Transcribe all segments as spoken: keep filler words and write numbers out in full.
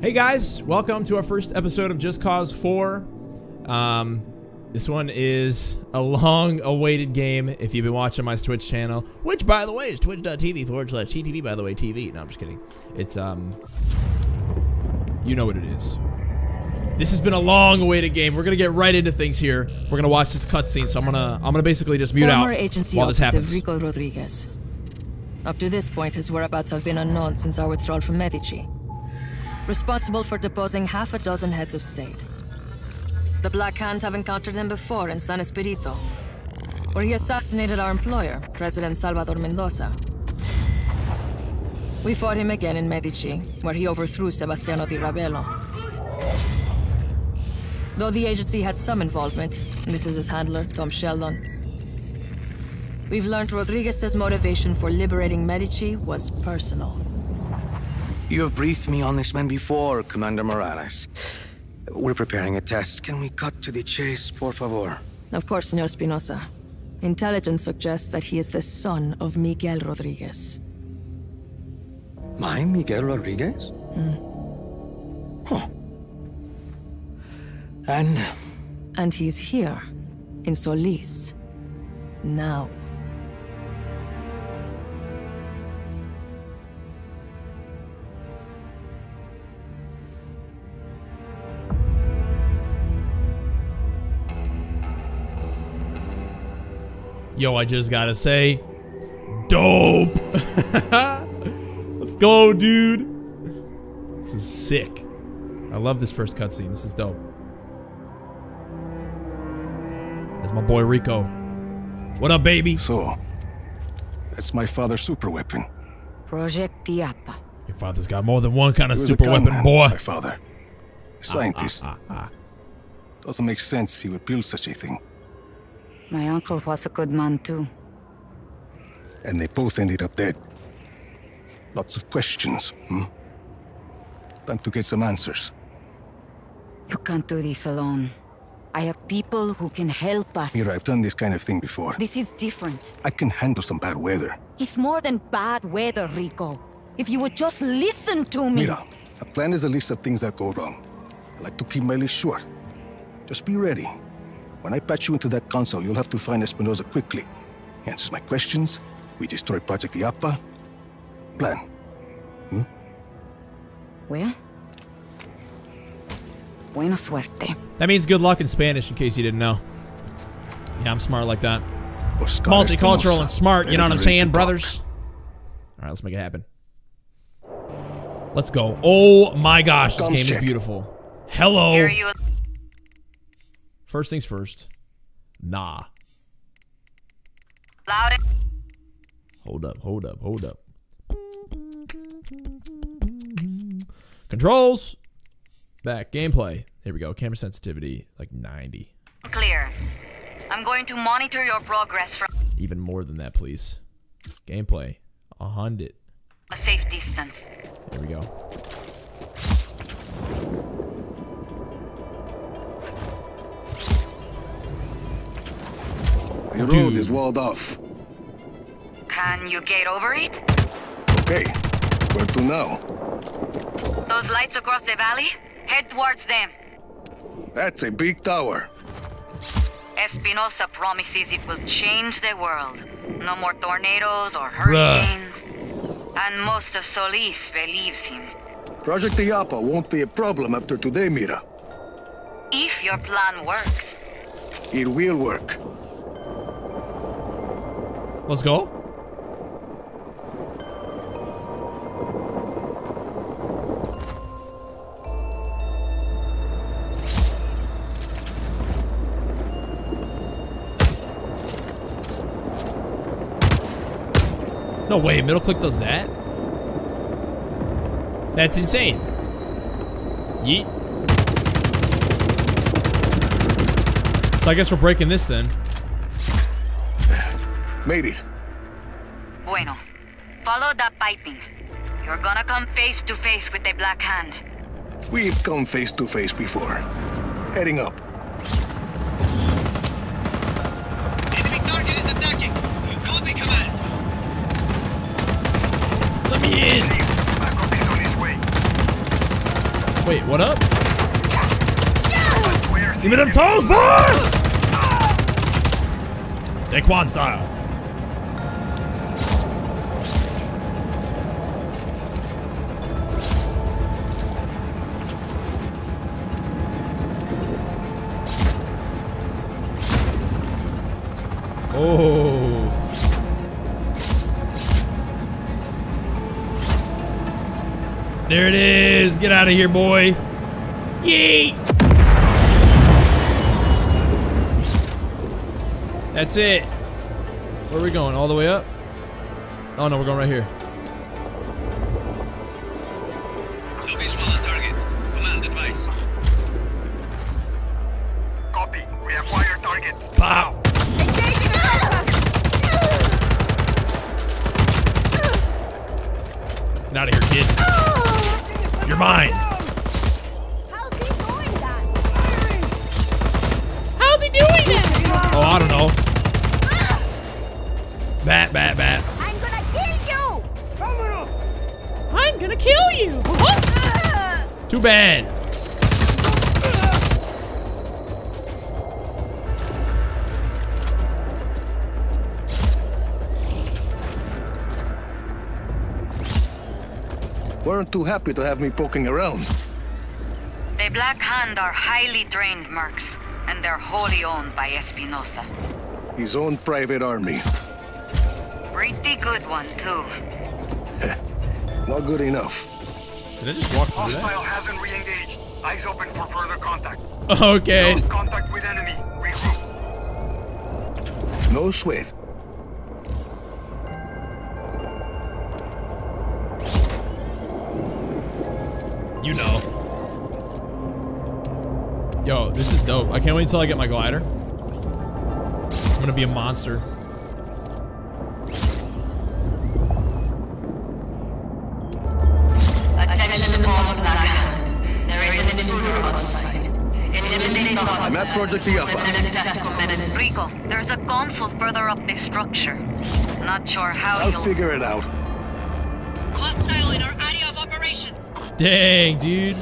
Hey guys, welcome to our first episode of Just Cause four. Um, this one is a long-awaited game if you've been watching my Twitch channel, which, by the way, is twitch dot t v forward slash T T V, by the way, T V. No, I'm just kidding. It's, um, you know what it is. This has been a long-awaited game. We're gonna get right into things here. We're gonna watch this cutscene, so I'm gonna, I'm gonna basically just mute out while this happens. Rico Rodriguez. Up to this point, his whereabouts have been unknown since our withdrawal from Medici. Responsible for deposing half a dozen heads of state. The Black Hand have encountered him before in San Espirito, where he assassinated our employer, President Salvador Mendoza. We fought him again in Medici, where he overthrew Sebastiano Di Ravello. Though the agency had some involvement, and this is his handler, Tom Sheldon, we've learned Rodriguez's motivation for liberating Medici was personal. You have briefed me on this man before, Commander Morales. We're preparing a test. Can we cut to the chase, por favor? Of course, Señor Espinosa. Intelligence suggests that he is the son of Miguel Rodriguez. My Miguel Rodriguez? Mm. Huh. And? And he's here, in Solis, now. Yo, I just gotta say, dope. Let's go, dude. This is sick. I love this first cutscene. This is dope. That's my boy Rico. What up, baby? So, that's my father's super weapon. Project Diapa. Your father's got more than one kind of super weapon, man, boy. My father, a scientist. Ah, ah, ah, ah. Doesn't make sense he would build such a thing. My uncle was a good man, too. And they both ended up dead. Lots of questions, hmm? Time to get some answers. You can't do this alone. I have people who can help us. Mira, I've done this kind of thing before. This is different. I can handle some bad weather. It's more than bad weather, Rico. If you would just listen to me. Mira, a plan is a list of things that go wrong. I like to keep my list short. Just be ready. When I patch you into that console, you'll have to find Espinosa quickly. He answers my questions. We destroy Project Iapa. Plan. Hmm? Where? Buena suerte. That means good luck in Spanish, in case you didn't know. Yeah, I'm smart like that. Multicultural and smart, you know what I'm saying, brothers? Alright, let's make it happen. Let's go. Oh my gosh, this game is beautiful. Hello. First things first. Nah. Louder. Hold up, hold up, hold up. Controls. Back. Gameplay. Here we go. Camera sensitivity, like ninety. Clear. I'm going to monitor your progress from... Even more than that, please. Gameplay. one hundred. A safe distance. Here we go. The road is walled off. Can you get over it? Okay. Where to now? Those lights across the valley? Head towards them. That's a big tower. Espinosa promises it will change the world. No more tornadoes or hurricanes. Ruh. And most of Solis believes him. Project Iapa won't be a problem after today, Mira. If your plan works. It will work. Let's go. No way, middle click does that? That's insane. Yeet. So I guess we're breaking this then. Made it. Bueno. Follow that piping. You're gonna come face to face with the Black Hand. We've come face to face before. Heading up. Enemy target is attacking. You copy, command. Let me in. Back up is on his way. Wait, what up? Give me them toes, boy! Daquan style. Oh. There it is. Get out of here, boy. Yeet. That's it. Where are we going? All the way up? Oh, no, we're going right here. No visual on target. Command advice. Copy. We acquire target. Pow. Out of here, kid. You're mine. How's he doing that? How's he doing that? Oh, I don't know. Bat, bat, bat. I'm gonna kill you. I'm gonna kill you. Oh. Too bad. Weren't too happy to have me poking around. The Black Hand are highly trained mercs, and they're wholly owned by Espinosa. His own private army. Pretty good one, too. Not good enough. Did I just walk through that? Hostile hasn't re-engaged. Eyes open for further contact. Okay. Close contact with enemy. Regroup. No sweat. You know. Yo, this is dope. I can't wait until I get my glider. I'm gonna be a monster. Attention to all Black Hand. There is an intruder on site. Eliminate the host. I'm at Project Iapa. Rico, there's a console further up this structure. Not sure how you'll figure it out. Hostile in our area of operation. Dang, dude.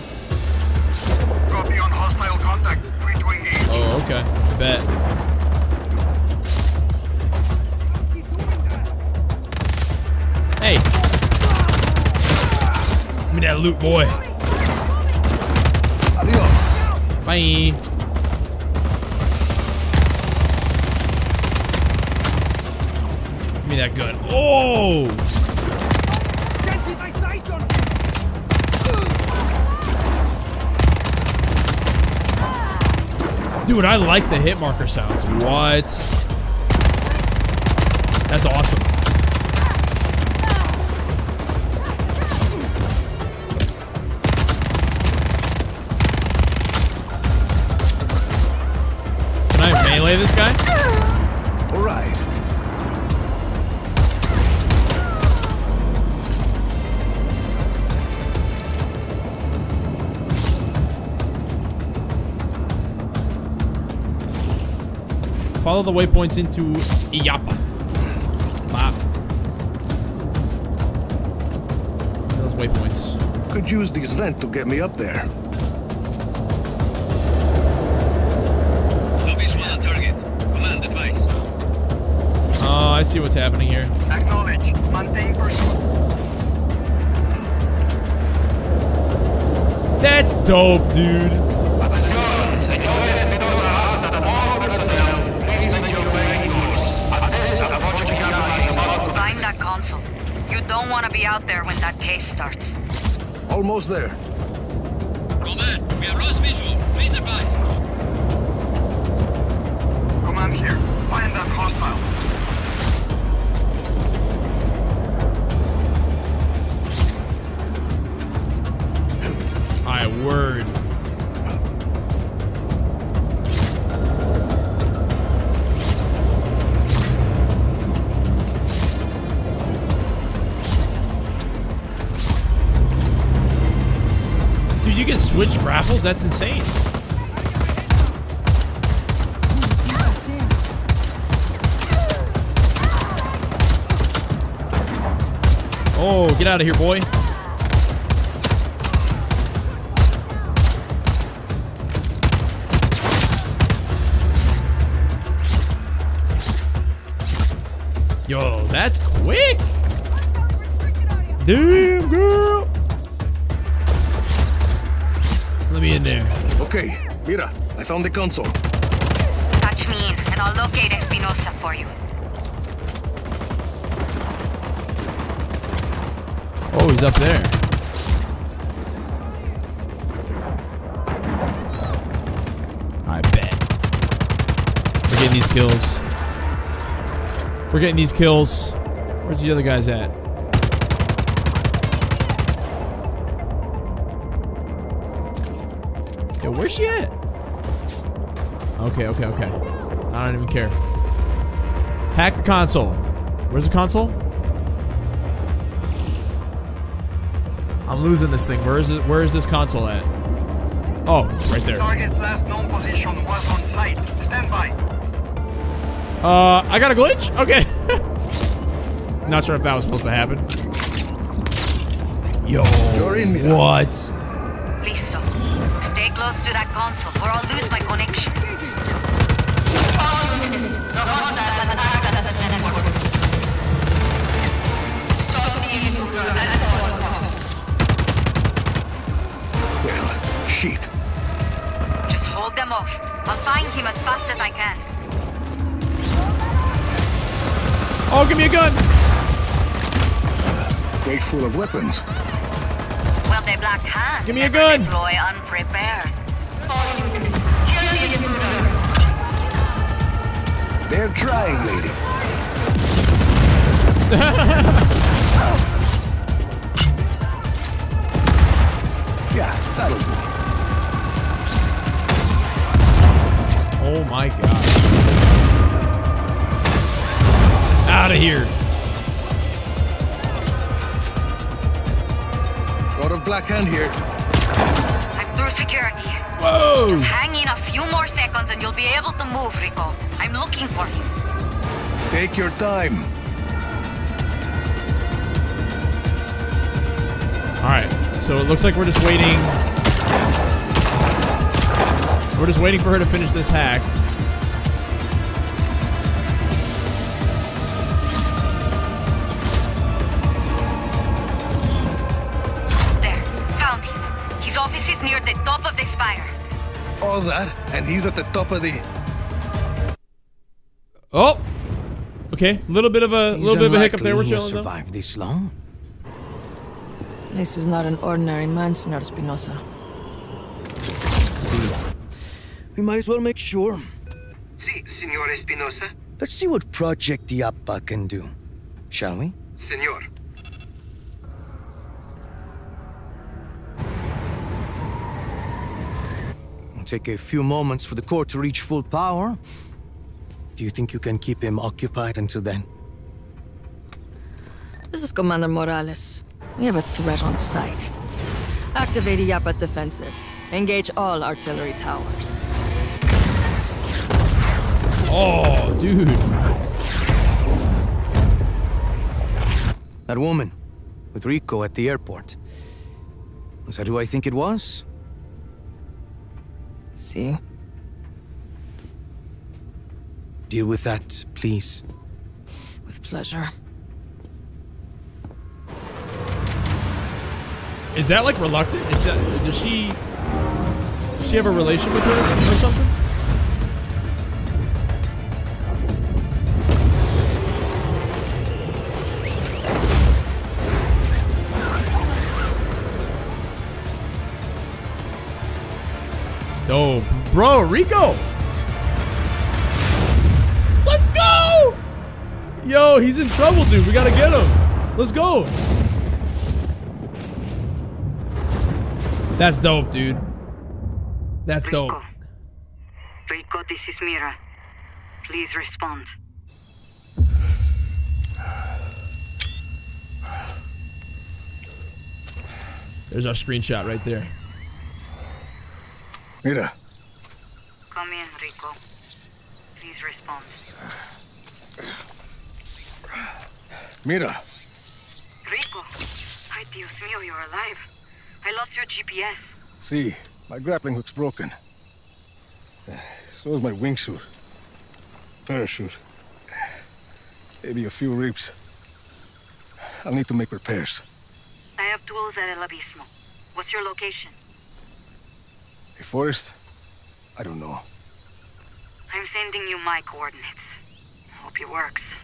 Copy on hostile contact. three twenty-eight. Oh, okay. Bet. Hey. Give me that loot, boy. Adios. Bye. Give me that gun. Oh! Dude, I like the hit marker sounds. What? That's awesome. Can I melee this guy? All right. Follow the waypoints into Iapa. Wow. Those waypoints. Could use this vent to get me up there. No visual on target. Command advice. Oh, I see what's happening here. Acknowledge. Maintain pursuit. That's dope, dude. Don't want to be out there when that case starts. Almost there. Command, we have lost visual. Please advise. Command here. Find that hostile. I word. You can switch grapples? That's insane. Oh, get out of here, boy. Yo, that's quick. Damn, girl. Let me in there. Okay, Mira, I found the console. Touch me in, and I'll locate Espinosa for you. Oh, he's up there. I bet. We're getting these kills. We're getting these kills. Where's the other guys at? Yo, where's she at? Okay, okay, okay. I don't even care. Hack the console. Where's the console? I'm losing this thing. Where is it? Where is this console at? Oh, right there. Target's last known position was on site. Stand by. Uh, I got a glitch? Okay. Not sure if that was supposed to happen. Yo. You're in me now. What? Listo. Stay close to that console or I'll lose my connection. All units, the host has access to the network. Stop the intruder at all costs. Well, shit. Just hold them off. I'll find him as fast as I can. Oh, give me a gun! Great full of weapons. Well, they Black Hand. Give me a gun! Deploy unprepared. All units, kill the intruder. They're trying, lady. Yeah, that'll do. Oh my god. Out of here. Got a Black Hand here. I'm through security. Whoa! Just hang in a few more seconds and you'll be able to move, Rico. I'm looking for him. Take your time. Alright, so it looks like we're just waiting. We're just waiting for her to finish this hack. Near the top of this fire. All that, and he's at the top of the. Oh, okay. Little bit of a he's little bit of a hiccup there. We're chilling. Survive this long? This is not an ordinary man, Señor Espinosa. See, we might as well make sure. See, si, Señor Espinosa. Let's see what Project Diapa can do, shall we, Señor? Take a few moments for the core to reach full power. Do you think you can keep him occupied until then? This is Commander Morales. We have a threat on site. Activate Iapa's defenses. Engage all artillery towers. Oh, dude. That woman with Rico at the airport. Was that who I think it was? See? Deal with that, please. With pleasure. Is that like reluctant? Is that, does she does she have a relation with her or something? Oh, bro, Rico! Let's go! Yo, he's in trouble, dude. We gotta get him. Let's go. That's dope, dude. That's Rico. Dope. Rico, this is Mira. Please respond. There's our screenshot right there. Mira. Come in, Rico. Please respond. Mira. Rico. Ay, Dios mío, you're alive. I lost your G P S. See, si, my grappling hook's broken. So is my wingsuit. Parachute. Maybe a few ribs. I'll need to make repairs. I have tools at El Abismo. What's your location? A forest? I don't know. I'm sending you my coordinates. Hope it works.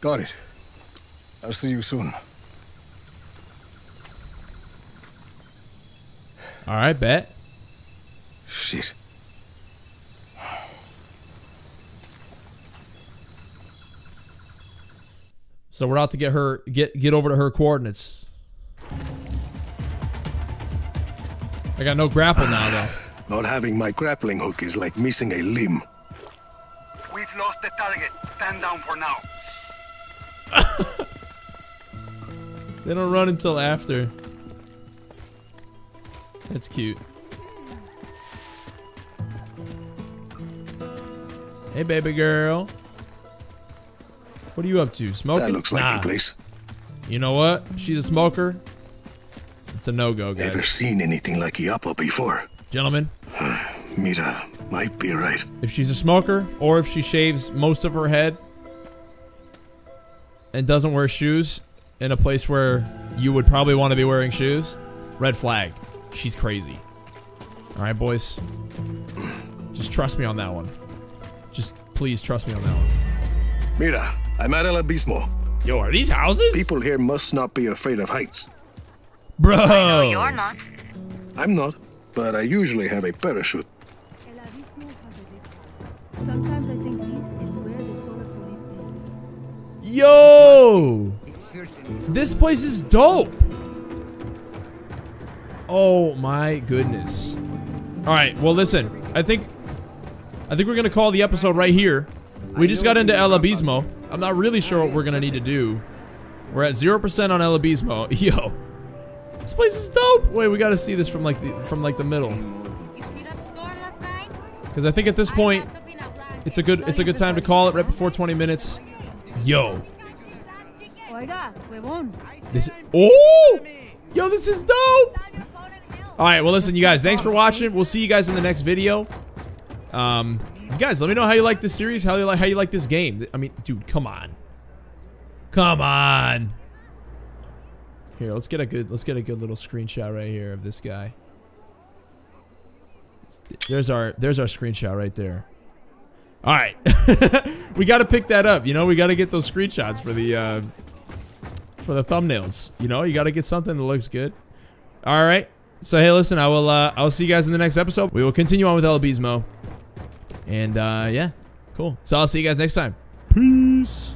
Got it. I'll see you soon. Alright, bet. Shit. So we're out to get her, get get over to her coordinates. I got no grapple now, though. Not having my grappling hook is like missing a limb. We've lost the target. Stand down for now. They don't run until after. That's cute. Hey, baby girl. What are you up to? Smoking? That looks like nah. the place. You know what? She's a smoker. It's a no-go, guys. Never seen anything like Iapa before. Gentlemen. Uh, Mira might be right. If she's a smoker, or if she shaves most of her head and doesn't wear shoes in a place where you would probably want to be wearing shoes, red flag. She's crazy. Alright, boys. Just trust me on that one. Just please trust me on that one. Mira, I'm at El Abismo. Yo, are these houses? People here must not be afraid of heights. Bro! I know you're not. I'm not, but I usually have a parachute. El Abismo has a Sometimes I think this is where the solar Solis lives. Yo! This place is dope! Oh my goodness. Alright, well listen, I think I think we're gonna call the episode right here. We just got into El Abismo. I'm not really sure what we're gonna need to do. We're at zero percent on El Abismo. Yo. This place is dope! Wait, we gotta see this from like the from like the middle. Because I think at this point it's a good it's a good time to call it right before twenty minutes. Yo. This Oh! Yo, this is dope! Alright, well listen, you guys, thanks for watching. We'll see you guys in the next video. Um, you guys, let me know how you like this series, how you like how you like this game. I mean, dude, come on. Come on. Here, let's get a good let's get a good little screenshot right here of this guy. There's our there's our screenshot right there. Alright. We gotta pick that up, you know, we gotta get those screenshots for the uh for the thumbnails. You know, you gotta get something that looks good. Alright. So hey, listen, I will uh, I'll see you guys in the next episode. We will continue on with El Abismo. And uh, yeah, cool. So I'll see you guys next time. Peace.